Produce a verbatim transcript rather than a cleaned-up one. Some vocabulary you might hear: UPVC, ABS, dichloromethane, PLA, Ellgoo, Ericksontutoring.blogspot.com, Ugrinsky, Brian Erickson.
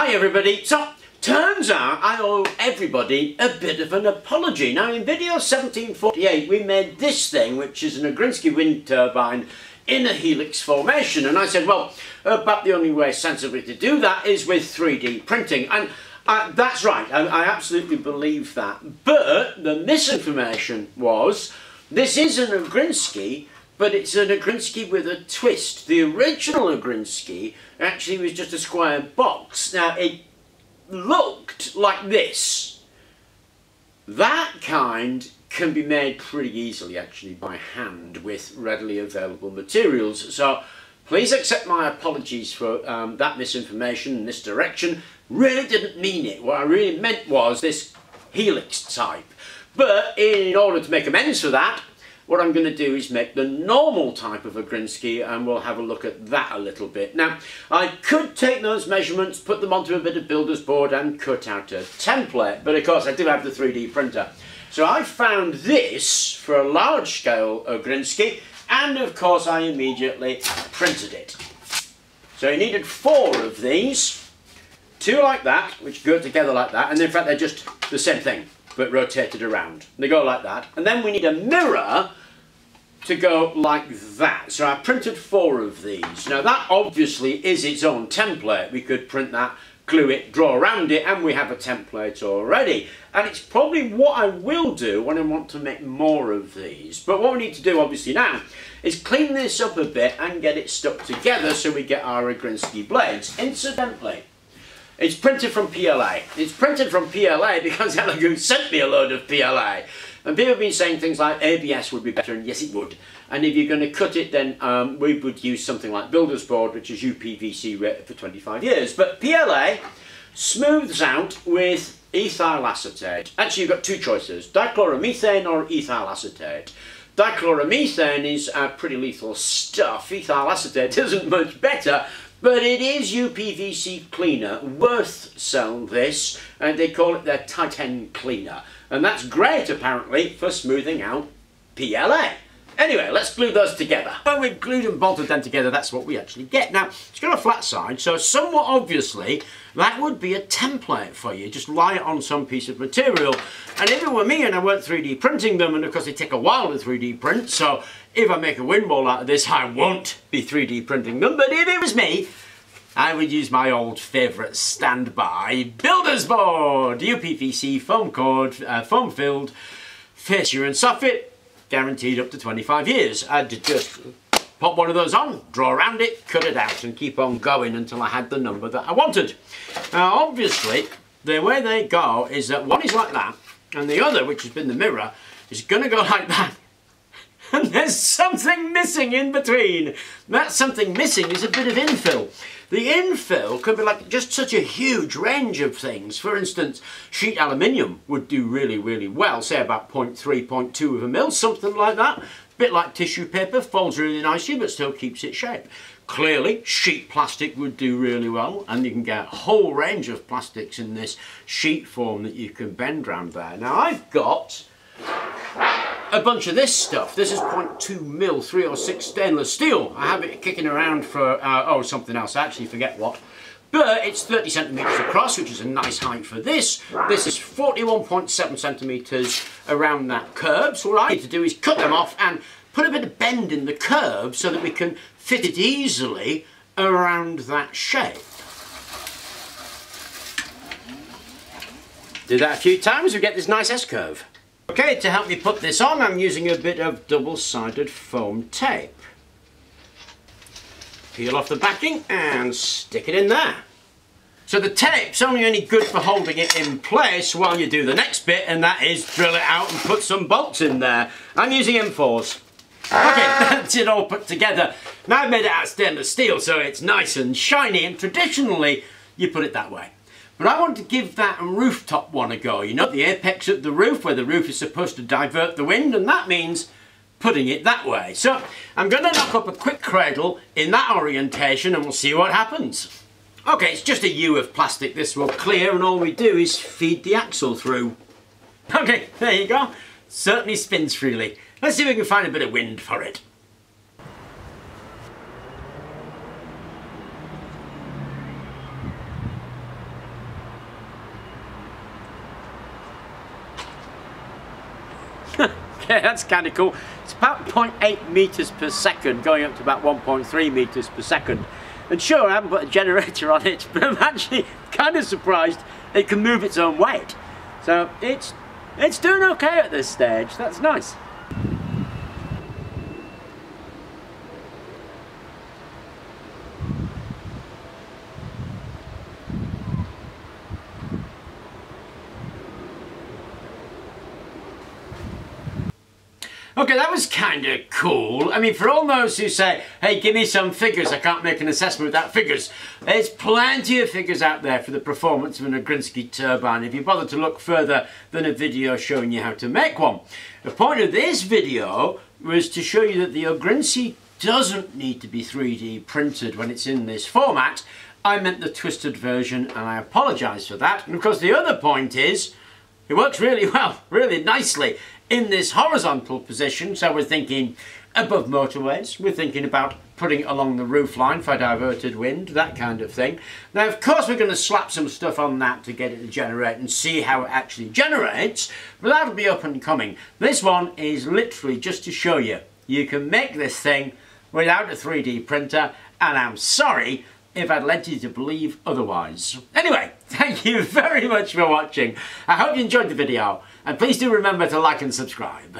Hi everybody, so turns out I owe everybody a bit of an apology. Now in video seventeen forty-eight we made this thing, which is an Ugrinsky wind turbine in a helix formation, and I said, well, about the only way sensibly to do that is with three D printing, and I, that's right, I, I absolutely believe that, but the misinformation was this is an Ugrinsky, but it's an Ugrinsky with a twist. The original Ugrinsky actually was just a square box. Now it looked like this. That kind can be made pretty easily actually by hand with readily available materials. So please accept my apologies for um, that misinformation and misdirection. Really didn't mean it. What I really meant was this helix type. But in order to make amends for that, what I'm going to do is make the normal type of Ugrinsky, and we'll have a look at that a little bit. Now, I could take those measurements, put them onto a bit of builder's board and cut out a template, but of course I do have the three D printer. So I found this for a large scale Ugrinsky, and of course I immediately printed it. So you needed four of these, two like that, which go together like that, and in fact they're just the same thing, but rotated around. They go like that, and then we need a mirror to go like that. So I printed four of these. Now that obviously is its own template. We could print that, glue it, draw around it, and we have a template already. And it's probably what I will do when I want to make more of these. But what we need to do obviously now is clean this up a bit and get it stuck together so we get our Ugrinsky blades. Incidentally, it's printed from P L A. It's printed from P L A because Ellgoo sent me a load of P L A. And people have been saying things like A B S would be better, and yes it would. And if you're going to cut it, then um, we would use something like builder's board, which is U P V C rated for twenty-five years. But P L A smooths out with ethyl acetate. Actually, you've got two choices, dichloromethane or ethyl acetate. Dichloromethane is uh, pretty lethal stuff. Ethyl acetate isn't much better. But it is U P V C cleaner. Worth sell this, and they call it their Titan cleaner. And that's great, apparently, for smoothing out P L A. Anyway, let's glue those together. When we've glued and bolted them together, that's what we actually get. Now, it's got a flat side, so somewhat obviously, that would be a template for you. Just lie it on some piece of material. And if it were me and I weren't three D printing them, and of course they take a while to three D print, so if I make a wind ball out of this, I won't be three D printing them. But if it was me, I would use my old favourite standby builder's board. U P V C foam cord, uh, foam filled, fascia and soffit, guaranteed up to twenty-five years. I'd just pop one of those on, draw around it, cut it out, and keep on going until I had the number that I wanted. Now obviously, the way they go is that one is like that, and the other, which has been the mirror, is gonna go like that. And there's something missing in between. That something missing is a bit of infill. The infill could be like just such a huge range of things. For instance, sheet aluminium would do really, really well, say about zero point three, zero point two of a mil, something like that. A bit like tissue paper, folds really nicely but still keeps its shape. Clearly, sheet plastic would do really well, and you can get a whole range of plastics in this sheet form that you can bend around there. Now I've got a bunch of this stuff. This is zero point two mil three oh six stainless steel. I have it kicking around for uh, oh something else, I actually forget what, but it's thirty centimeters across, which is a nice height for this. This is forty-one point seven centimeters around that curve, so what I need to do is cut them off and put a bit of bend in the curve so that we can fit it easily around that shape. Do that a few times, we get this nice S-curve. Okay, to help me put this on, I'm using a bit of double-sided foam tape. Peel off the backing and stick it in there. So the tape's only any good for holding it in place while you do the next bit, and that is drill it out and put some bolts in there. I'm using M fours. Okay, that's it all put together. Now I've made it out of stainless steel, so it's nice and shiny, and traditionally you put it that way. But I want to give that rooftop one a go, you know, the apex at the roof, where the roof is supposed to divert the wind, and that means putting it that way. So I'm going to knock up a quick cradle in that orientation and we'll see what happens. Okay, it's just a U of plastic, this will clear, and all we do is feed the axle through. Okay, there you go, certainly spins freely. Let's see if we can find a bit of wind for it. Okay, that's kind of cool. It's about zero point eight meters per second going up to about one point three meters per second. And sure, I haven't put a generator on it, but I'm actually kind of surprised it can move its own weight. So it's, it's doing okay at this stage. That's nice. Okay, that was kind of cool. I mean, for all those who say, hey, give me some figures, I can't make an assessment without figures, there's plenty of figures out there for the performance of an Ugrinsky turbine if you bother to look further than a video showing you how to make one. The point of this video was to show you that the Ugrinsky doesn't need to be three D printed when it's in this format. I meant the twisted version, and I apologise for that. And of course, the other point is, it works really well, really nicely in this horizontal position. So we're thinking above motorways, we're thinking about putting it along the roof line for diverted wind, that kind of thing. Now, of course, we're going to slap some stuff on that to get it to generate and see how it actually generates, but that'll be up and coming. This one is literally just to show you, you can make this thing without a three D printer, and I'm sorry if I'd led you to believe otherwise. Anyway, thank you very much for watching. I hope you enjoyed the video, and please do remember to like and subscribe.